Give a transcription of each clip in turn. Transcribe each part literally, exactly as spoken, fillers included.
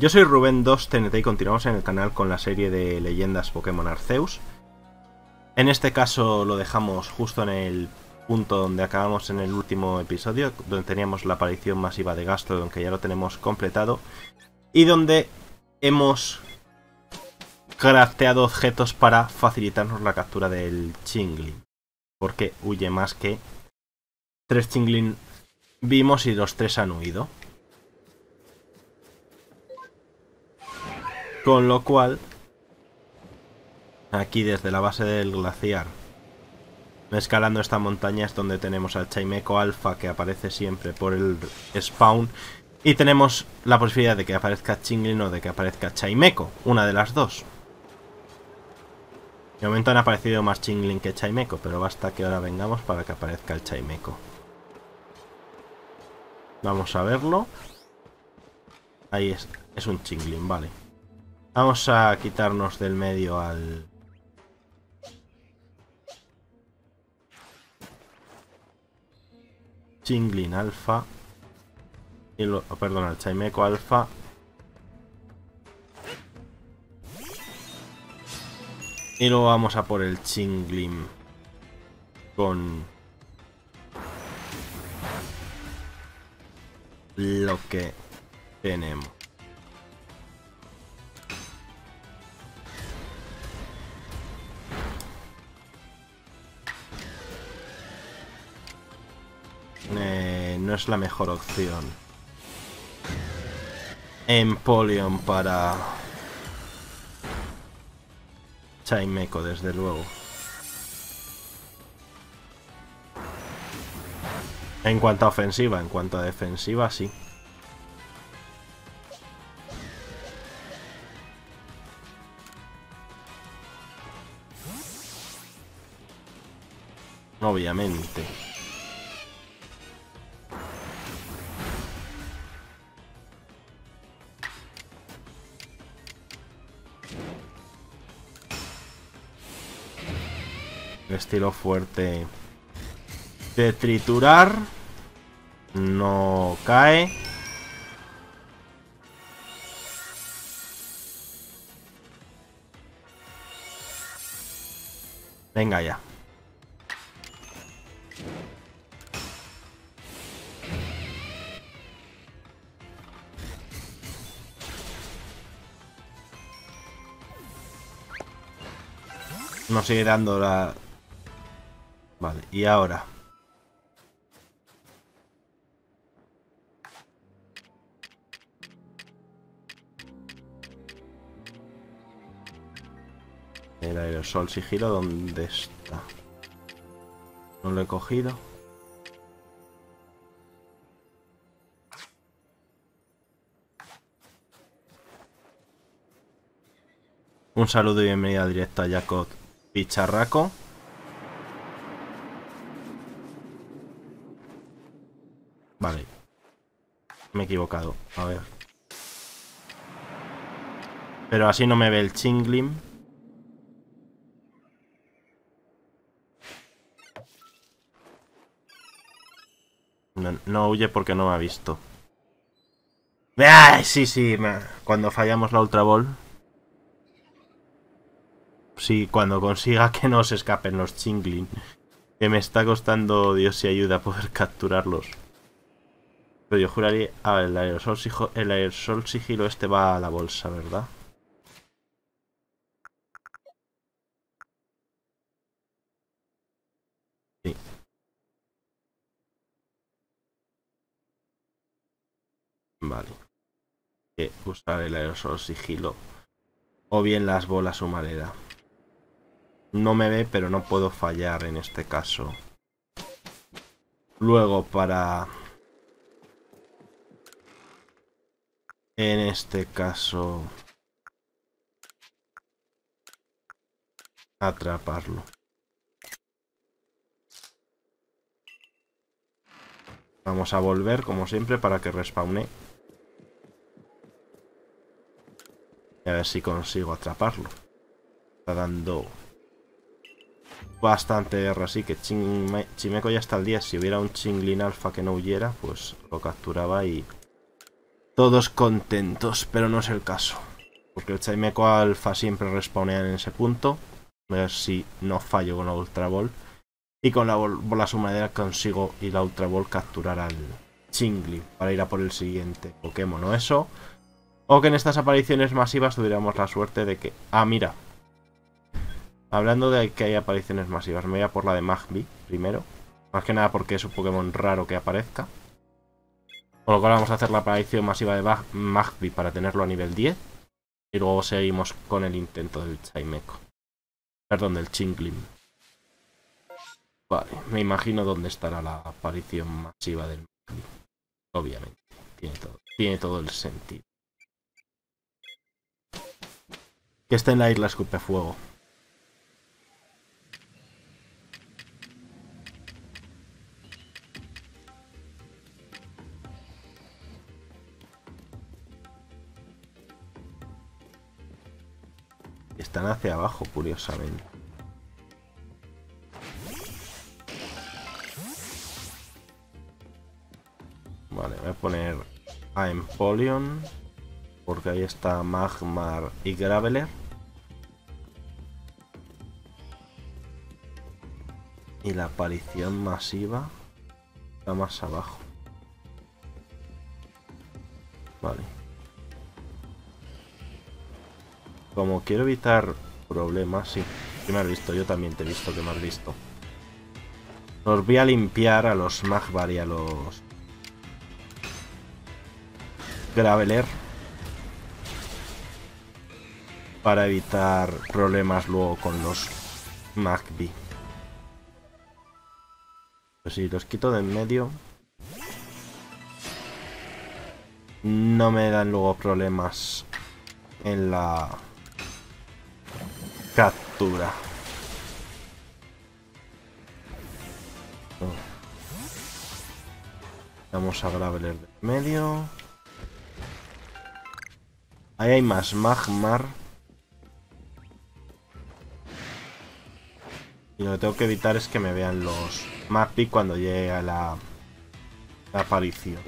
Yo soy Rubén dos T N T y continuamos en el canal con la serie de leyendas Pokémon Arceus. En este caso lo dejamos justo en el punto donde acabamos en el último episodio, donde teníamos la aparición masiva de Gastrodon, que ya lo tenemos completado, y donde hemos crafteado objetos para facilitarnos la captura del Chingling, porque huye más que tres Chingling vimos y los tres han huido. Con lo cual, aquí desde la base del glaciar, escalando esta montaña, es donde tenemos al Chimecho alfa que aparece siempre por el spawn. Y tenemos la posibilidad de que aparezca Chingling o de que aparezca Chimecho, una de las dos. De momento han aparecido más Chingling que Chimecho, pero basta que ahora vengamos para que aparezca el Chimecho. Vamos a verlo. Ahí es, es un Chingling, vale. Vamos a quitarnos del medio al... Chingling alfa. Y lo... Perdón, al Chimecho alfa. Y luego vamos a por el Chingling con... lo que tenemos. Eh, no es la mejor opción. Empoleon para Chimecho, desde luego. En cuanto a ofensiva, en cuanto a defensiva, sí. Obviamente. Estilo fuerte de triturar, no cae. Venga ya. Nos sigue dando la... Vale, y ahora. El aerosol sigilo, ¿dónde está? No lo he cogido. Un saludo y bienvenida directa a Jacob Picharraco. Vale, me he equivocado, a ver. Pero así no me ve el Chingling. No, no huye porque no me ha visto. ¡Ah! Sí, sí, me... cuando fallamos la Ultra Ball. Sí, cuando consiga que no se escapen los Chingling. Que me está costando Dios y ayuda poder capturarlos. Pero yo juraría... A ver, el aerosol, el aerosol sigilo este va a la bolsa, ¿verdad? Sí. Vale. Hay que usar el aerosol sigilo. O bien las bolas humareda. No me ve, pero no puedo fallar en este caso. Luego para... En este caso, atraparlo. Vamos a volver, como siempre, para que respaune. Y a ver si consigo atraparlo. Está dando bastante guerra, así que Chimecho ya está al día. Si hubiera un Chingling alfa que no huyera, pues lo capturaba y... todos contentos, pero no es el caso. Porque el Chimecho alfa siempre respawnea en ese punto. A ver si no fallo con la Ultra Ball. Y con la bola sumadera consigo y la Ultra Ball capturar al Chingling para ir a por el siguiente Pokémon o eso. O que en estas apariciones masivas tuviéramos la suerte de que... Ah, mira. Hablando de que hay apariciones masivas, me voy a por la de Magby primero. Más que nada porque es un Pokémon raro que aparezca. Con lo cual vamos a hacer la aparición masiva de Magby para tenerlo a nivel diez. Y luego seguimos con el intento del Chimecho. Perdón, del Chingling. Vale, me imagino dónde estará la aparición masiva del Magby. Obviamente, tiene todo, tiene todo el sentido. Que esté en la isla Escupefuego. Están hacia abajo, curiosamente. Vale, voy a poner a Empoleon. Porque ahí está Magmar y Graveler. Y la aparición masiva está más abajo. Vale. Como quiero evitar problemas, sí. Sí me has visto, yo también te he visto que me has visto. Los voy a limpiar a los Magmar y a los Graveler. Para evitar problemas luego con los Magby. Pues si los quito de en medio, no me dan luego problemas en la... captura. Vamos a Graveler del medio. Ahí hay más Magmar. Y lo que tengo que evitar es que me vean los Magby cuando llegue a la, la aparición.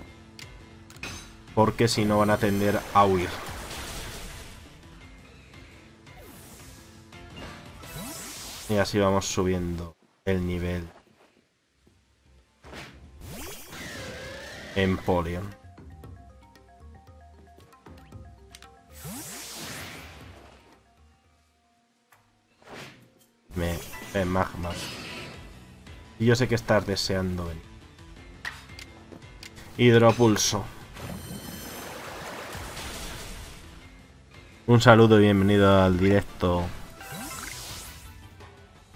Porque si no van a tender a huir. Y así vamos subiendo el nivel. Empoleon. Me, me magma. Y yo sé que estás deseando venir. Hidropulso. Un saludo y bienvenido al directo.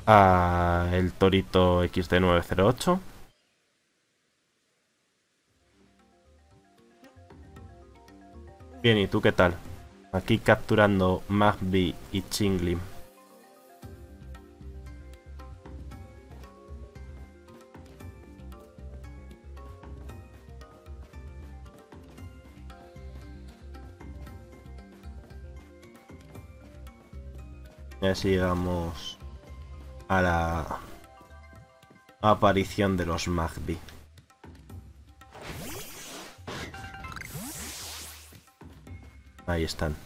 A el torito X T nueve cero ocho. Bien, ¿y tú qué tal? Aquí capturando Magby y Chingling. Y así llegamos a la aparición de los Magby. Ahí están.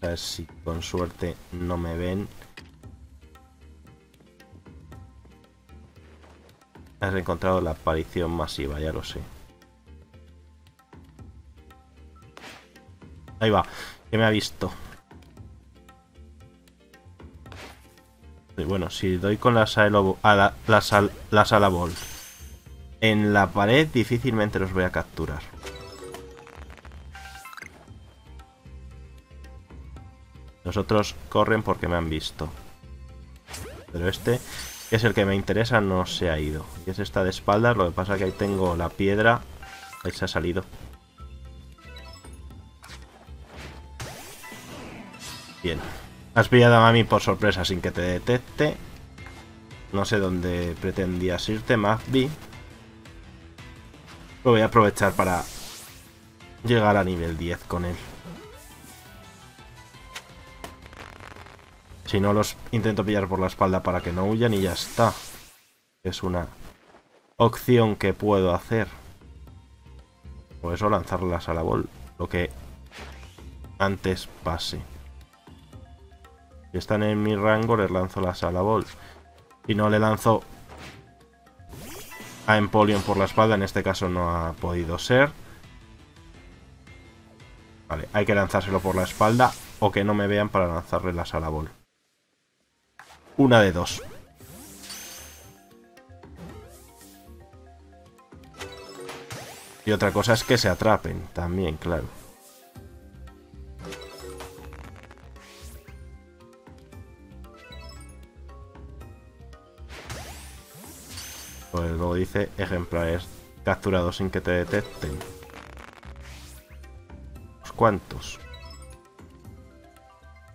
A ver si con suerte no me ven. Has encontrado la aparición masiva, ya lo sé. Ahí va, que me ha visto. Bueno, si doy con la sala la sal, la ball en la pared, difícilmente los voy a capturar. Los otros corren porque me han visto. Pero este, que es el que me interesa, no se ha ido. Y es esta de espaldas, lo que pasa es que ahí tengo la piedra. Ahí se ha salido. Bien. Has pillado a Mami por sorpresa sin que te detecte. No sé dónde pretendías irte, Magby. Lo voy a aprovechar para llegar a nivel diez con él. Si no, los intento pillar por la espalda para que no huyan y ya está. Es una opción que puedo hacer. Por eso lanzarlas a la bola, lo que antes pase. Si están en mi rango, les lanzo las a la bola. Si no, le lanzo a Empoleon por la espalda. En este caso no ha podido ser. Vale, hay que lanzárselo por la espalda o que no me vean para lanzarle las a la bola. Una de dos. Y otra cosa es que se atrapen también, claro. Pues luego dice ejemplares capturados sin que te detecten. ¿Pues cuántos?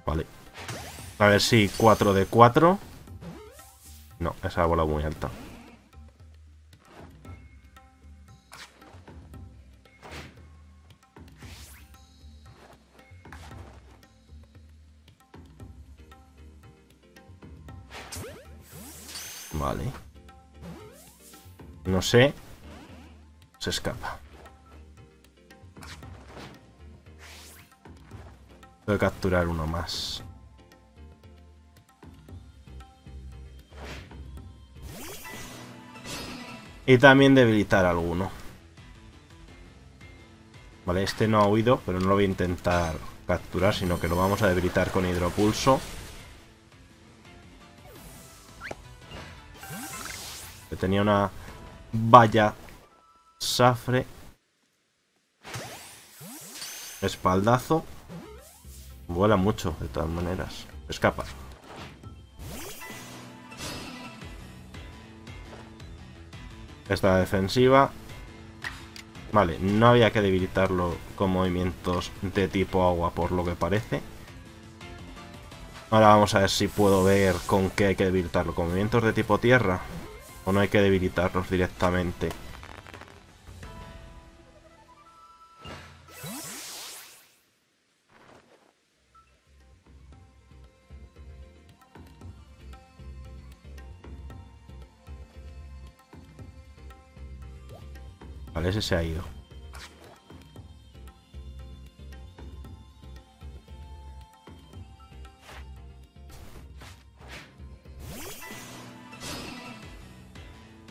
Vale. A ver si cuatro de cuatro. No, esa bola muy alta. Vale. No sé. Se escapa. Tengo que capturar uno más. Y también debilitar alguno. Vale, este no ha huido, pero no lo voy a intentar capturar, sino que lo vamos a debilitar con Hidropulso. Tenía una valla safre. Espaldazo. Vuela mucho, de todas maneras. Escapa. Esta defensiva. Vale, no había que debilitarlo con movimientos de tipo agua, por lo que parece. Ahora vamos a ver si puedo ver con qué hay que debilitarlo. Con movimientos de tipo tierra. O no hay que debilitarlos directamente. Vale, ese se ha ido.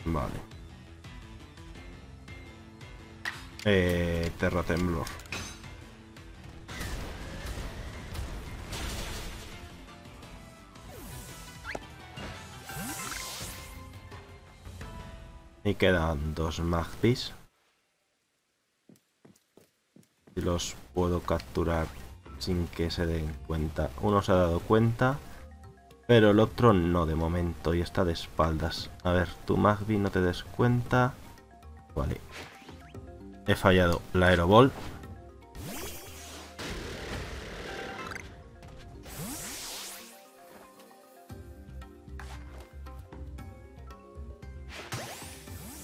Vale. Eh, Terratemblor. Y quedan dos Magpys. Y los puedo capturar sin que se den cuenta. Uno se ha dado cuenta. Pero el otro no, de momento, y está de espaldas. A ver, tu Magby no te des cuenta. Vale. He fallado la Aeroball.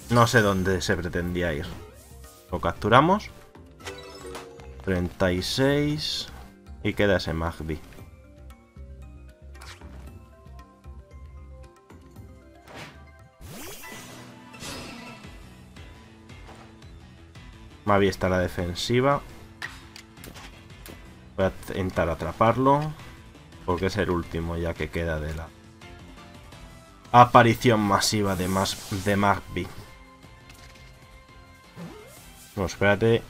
No sé dónde se pretendía ir. Lo capturamos. treinta y seis. Y queda ese Magby. Magby está a la defensiva. Voy a intentar atraparlo. Porque es el último ya que queda de la aparición masiva de, más de Magby. No, espérate.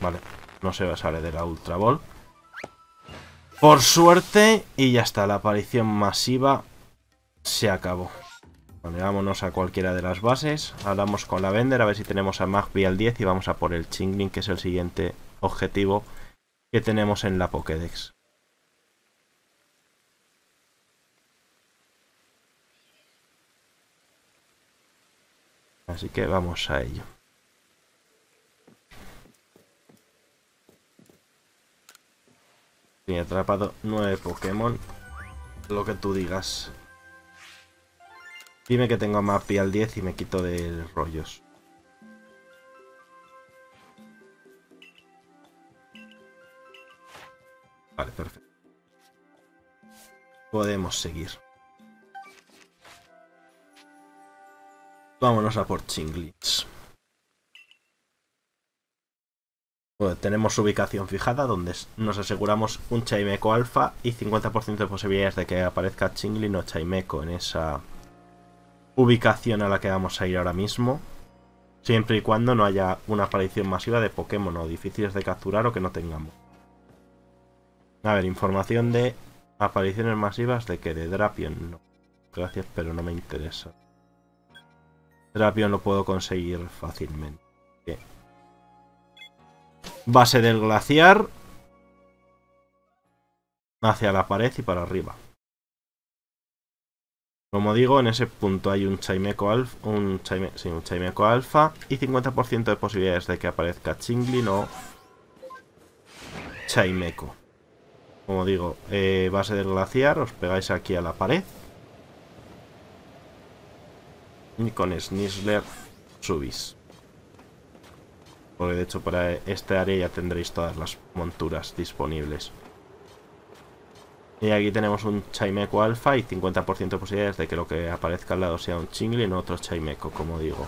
Vale, no se va a salir de la Ultra Ball. Por suerte. Y ya está, la aparición masiva se acabó. Vale, vámonos a cualquiera de las bases. Hablamos con la Vender a ver si tenemos a Magby al diez y vamos a por el Chingling, que es el siguiente objetivo que tenemos en la Pokédex. Así que vamos a ello. Y he atrapado nueve Pokémon. Lo que tú digas. Dime que tengo a Magby al diez y me quito de rollos. Vale, perfecto. Podemos seguir. Vámonos a por Chinglings. Bueno, tenemos ubicación fijada donde nos aseguramos un Chimecho alfa y cincuenta por ciento de posibilidades de que aparezca Chingling o Chimecho en esa ubicación a la que vamos a ir ahora mismo. Siempre y cuando no haya una aparición masiva de Pokémon o difíciles de capturar o que no tengamos. A ver, información de apariciones masivas de que de Drapion no. Gracias, pero no me interesa. Drapion lo puedo conseguir fácilmente. Bien. Base del glaciar. Hacia la pared y para arriba. Como digo, en ese punto hay un Chimecho alfa, un Chime, sí, un Chimecho alfa y cincuenta por ciento de posibilidades de que aparezca Chingling o Chimecho. Como digo, eh, base del glaciar, os pegáis aquí a la pared. Y con Snizzler subís. Porque de hecho para este área ya tendréis todas las monturas disponibles. Y aquí tenemos un Chimecho alfa y cincuenta por ciento de posibilidades de que lo que aparezca al lado sea un Chingling o otro Chimecho, como digo.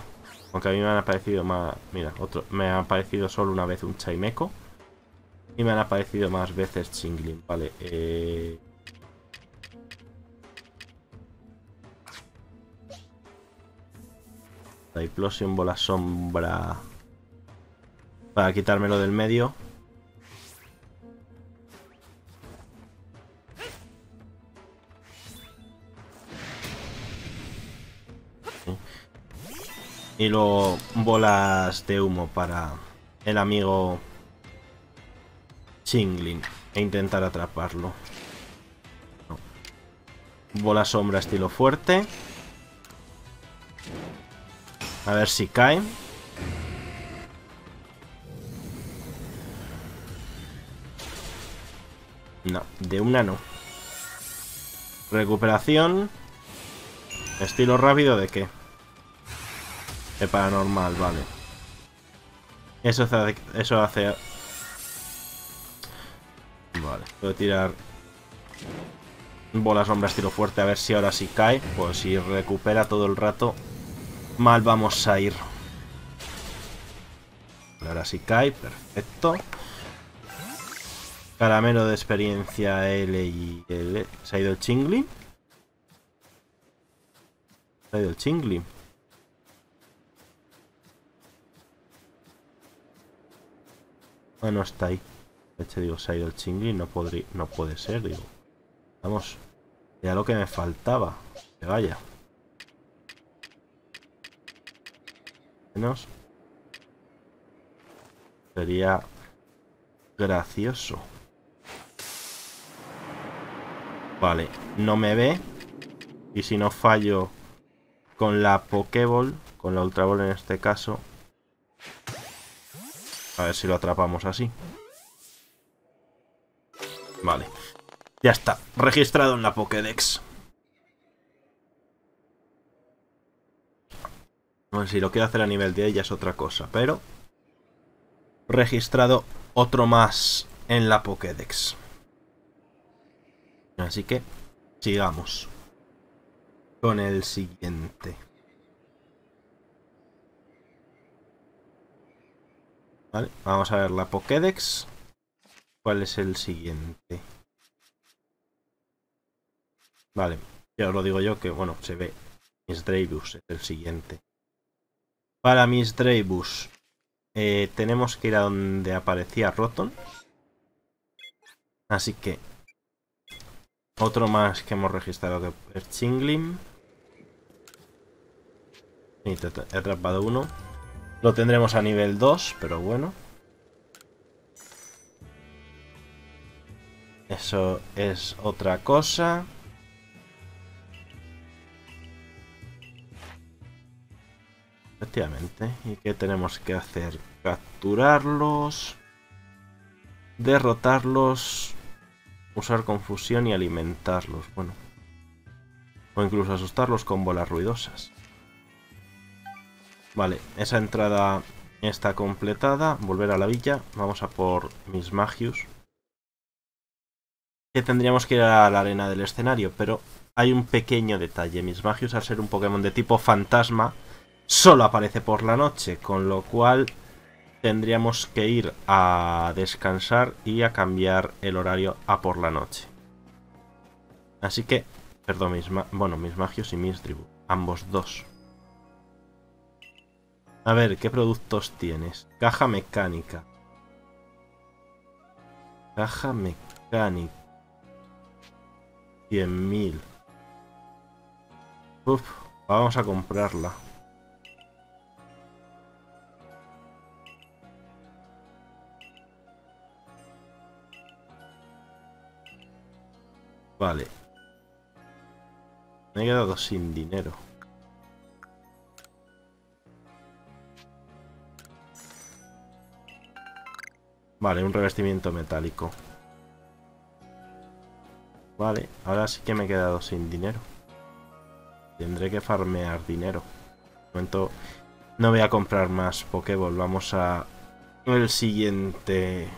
Aunque a mí me han aparecido más... Mira, otro, me ha aparecido solo una vez un Chimecho. Y me han aparecido más veces Chingling. Vale, eh... Typhlosion, bola sombra. Para quitármelo del medio. Y luego bolas de humo para el amigo Chingling e intentar atraparlo. No. Bola sombra estilo fuerte. A ver si cae. No, de una no. Recuperación. Estilo rápido de qué? De paranormal, vale. Eso hace... Eso hace... Vale, puedo tirar... Bola sombra estilo fuerte, a ver si ahora sí cae. Pues si recupera todo el rato... Mal vamos a ir. Ahora sí cae, perfecto. Caramelo de experiencia L y L. ¿Se ha ido el Chingling? ¿Se ha ido el Chingling? Ah, no está ahí. De hecho digo, se ha ido el Chingling. No podría, no puede ser, digo. Vamos. Ya lo que me faltaba. Que vaya. Menos sería gracioso. Vale, no me ve. Y si no fallo con la Pokéball, con la Ultra Ball en este caso, a ver si lo atrapamos así. Vale, ya está, registrado en la Pokédex. Bueno, si lo quiero hacer a nivel diez ya es otra cosa, pero... Registrado otro más en la Pokédex. Así que sigamos con el siguiente. Vale, vamos a ver la Pokédex. ¿Cuál es el siguiente? Vale, ya os lo digo yo que, bueno, se ve. Misdreavus es el siguiente. Para Misdreavus eh, tenemos que ir a donde aparecía Rotom. Así que otro más que hemos registrado que es Chingling. Y te he atrapado uno. Lo tendremos a nivel dos, pero bueno. Eso es otra cosa. Efectivamente. ¿Y qué tenemos que hacer? Capturarlos. Derrotarlos. Usar confusión y alimentarlos. Bueno. O incluso asustarlos con bolas ruidosas. Vale. Esa entrada está completada. Volver a la villa. Vamos a por Mismagius. Que tendríamos que ir a la arena del escenario. Pero hay un pequeño detalle. Mismagius, al ser un Pokémon de tipo fantasma... solo aparece por la noche, con lo cual tendríamos que ir a descansar y a cambiar el horario a por la noche. Así que, perdón, mis, bueno, Mismagius y Misdreavus, ambos dos. A ver, ¿qué productos tienes? Caja mecánica. Caja mecánica. cien mil. Uf, vamos a comprarla. Vale. Me he quedado sin dinero. Vale, un revestimiento metálico. Vale, ahora sí que me he quedado sin dinero. Tendré que farmear dinero. De momento no voy a comprar más Pokéball. Vamos a el siguiente...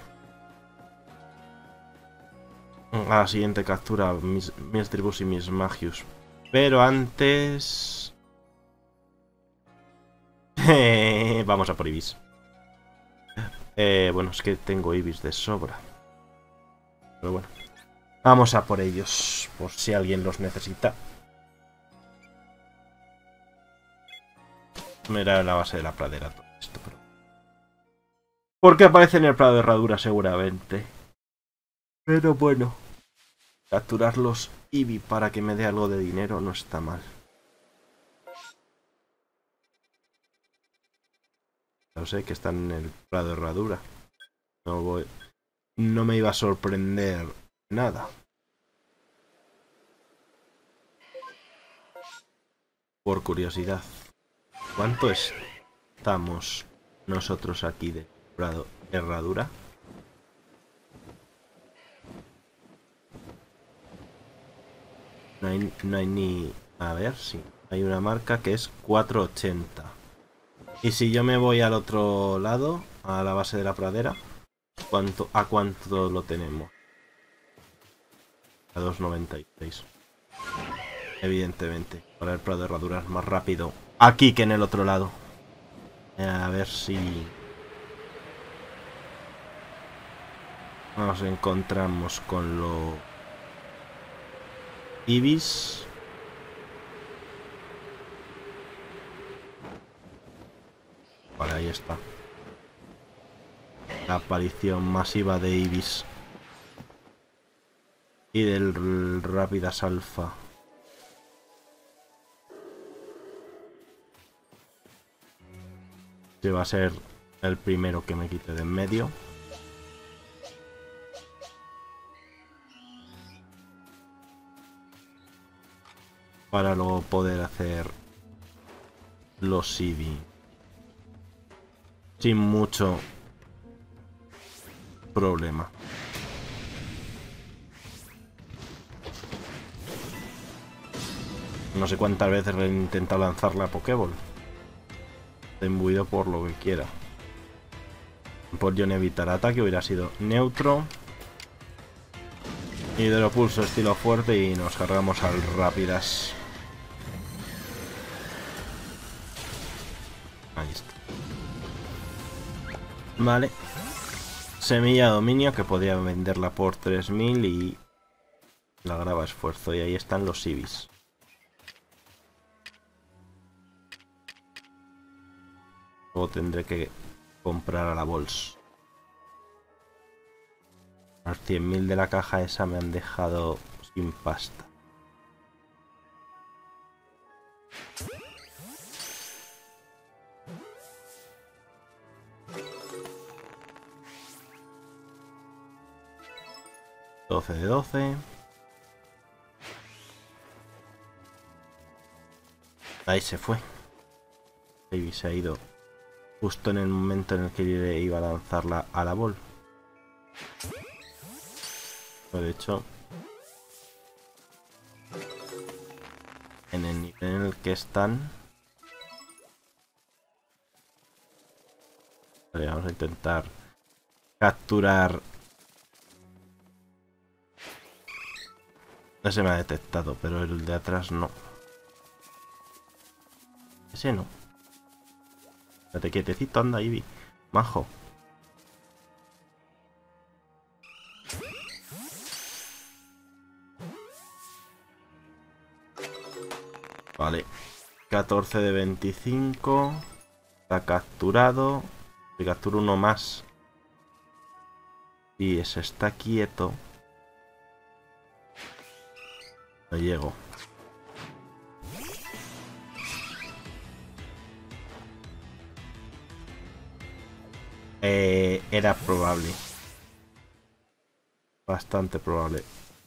A la siguiente captura, mis, mis tribus y mis magius. Pero antes... Vamos a por Ibis. Eh, bueno, es que tengo ibis de sobra. Pero bueno. Vamos a por ellos, por si alguien los necesita. Mira la base de la pradera todo esto, pero... Porque aparece en el prado de herradura seguramente. Pero bueno. Capturar los Eevee para que me dé algo de dinero no está mal. No sé, que están en el prado de herradura. No voy... No me iba a sorprender nada. Por curiosidad. ¿Cuánto estamos nosotros aquí de prado de herradura? No hay, no hay ni... A ver, sí. Hay una marca que es cuatro ochenta. Y si yo me voy al otro lado, a la base de la pradera, ¿cuánto, ¿a cuánto lo tenemos? A dos noventa y seis. Evidentemente. Para el prado de herradura es más rápido aquí que en el otro lado. A ver si... Nos encontramos con lo... Ibis. Vale, ahí está. La aparición masiva de Ibis. Y del Rapidash Alpha. Este va a ser el primero que me quite de en medio. Para luego poder hacer los Eevee. Sin mucho problema. No sé cuántas veces he intentado lanzar la Pokéball. Está imbuido por lo que quiera. Por yo evitar ataque hubiera sido neutro. Hidropulso estilo fuerte y nos cargamos al Rapidash. Ahí está. Vale. Semilla dominio que podría venderla por tres mil y la grava esfuerzo. Y ahí están los Ibis. Luego tendré que comprar a la bolsa. Los cien mil de la caja esa me han dejado sin pasta. doce de doce. Ahí se fue. Baby se ha ido justo en el momento en el que yo le iba a lanzarla a la bola. De hecho, en el nivel en el que están, vale, vamos a intentar capturar. Ese me ha detectado, pero el de atrás no. Ese no. Date quietecito, anda, Eevee. Majo. Vale. catorce de veinticinco. Está capturado. Se captura uno más. Y ese está quieto. No llego. Eh, era probable. Bastante probable.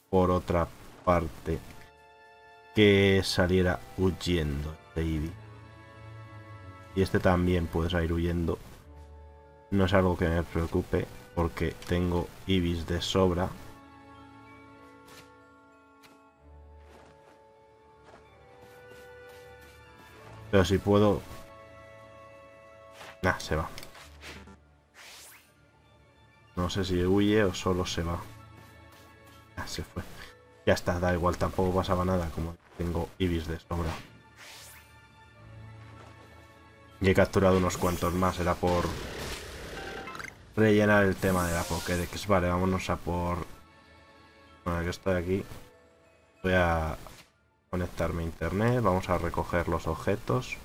Por otra parte. Que saliera huyendo este Eevee. Y este también puede salir huyendo. No es algo que me preocupe. Porque tengo Eevees de sobra. Pero si puedo... Nah, se va. No sé si huye o solo se va. Ah, se fue. Ya está, da igual, tampoco pasaba nada, como tengo Eevees de sobra. Y he capturado unos cuantos más, era por rellenar el tema de la Pokédex. Vale, vámonos a por... Bueno, que estoy aquí. Voy a conectarme a internet, vamos a recoger los objetos.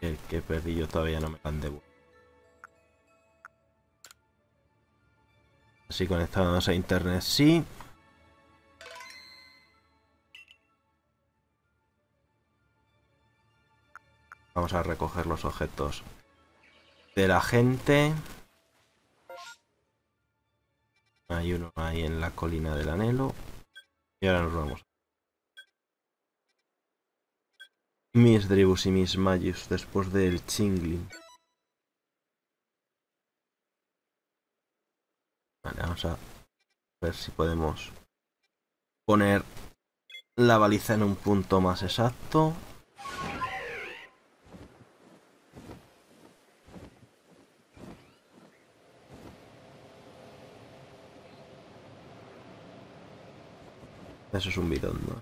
El que perdí yo todavía no me lo han devuelto. Así conectándonos a internet, sí. Vamos a recoger los objetos de la gente. Hay uno ahí en la colina del anhelo. Y ahora nos vamos. Misdreavus y Mismagius después del Chingling. Vale, vamos a ver si podemos poner la baliza en un punto más exacto. Eso es un bidón, ¿no?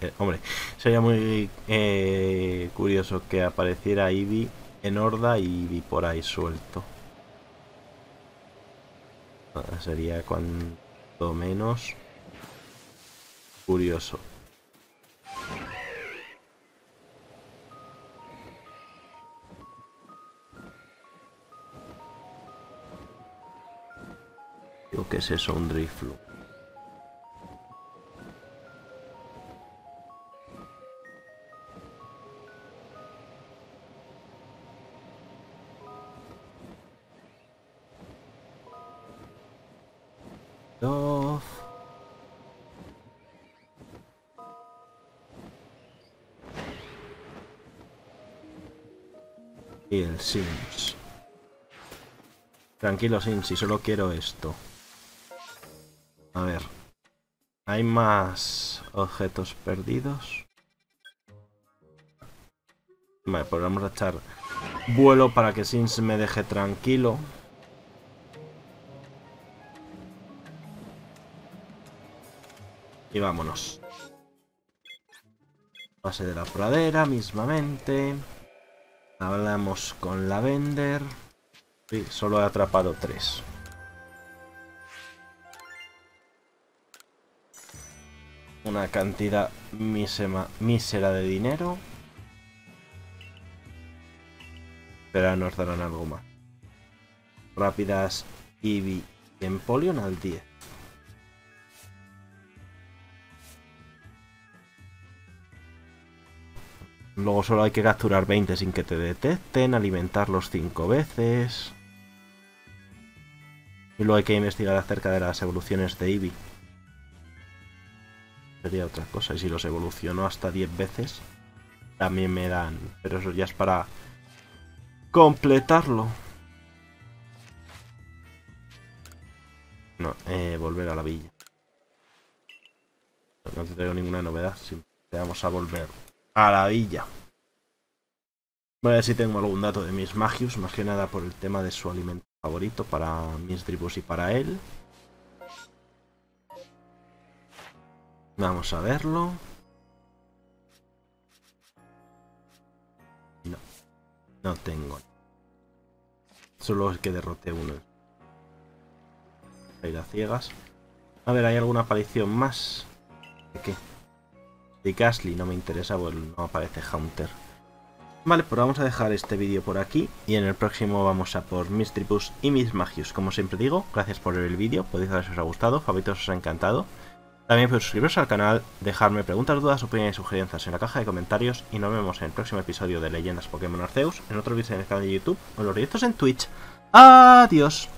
Eh, hombre, sería muy eh, curioso que apareciera Eevee en horda y Eevee por ahí suelto. Ah, sería cuanto menos curioso. Digo, ¿qué es eso? Un Driflu. Y el Sims. Tranquilo, Sims, si solo quiero esto. A ver. ¿Hay más objetos perdidos? Vale, pues vamos a echar vuelo para que Sims me deje tranquilo. Y vámonos. Base de la pradera, mismamente. Hablamos con la vender. Sí, solo he atrapado tres. Una cantidad mísera, mísera de dinero. Pero nos darán algo más. Rapidash, Eevee y Empoleon al diez. Luego solo hay que capturar veinte sin que te detecten, alimentarlos cinco veces. Y luego hay que investigar acerca de las evoluciones de Eevee. Sería otra cosa. Y si los evoluciono hasta diez veces, también me dan. Pero eso ya es para completarlo. No, eh, volver a la villa. No te traigo ninguna novedad. Simplemente vamos a volver a la villa. Voy a ver si tengo algún dato de Mismagius, más que nada por el tema de su alimento favorito para Misdreavus y para él. Vamos a verlo. No. No tengo. Solo es que derroté uno. Ahí las ciegas. A ver, ¿hay alguna aparición más? ¿De qué? De Gastly no me interesa, porque no aparece Haunter. Vale, pues vamos a dejar este vídeo por aquí. Y en el próximo vamos a por Misdreavus y Mismagius. Como siempre digo, gracias por ver el vídeo. Podéis saber si os ha gustado, favoritos os ha encantado. También podéis suscribiros al canal, dejarme preguntas, dudas, opiniones y sugerencias en la caja de comentarios. Y nos vemos en el próximo episodio de Leyendas Pokémon Arceus, en otro vídeo en el canal de YouTube o en los directos en Twitch. ¡Adiós!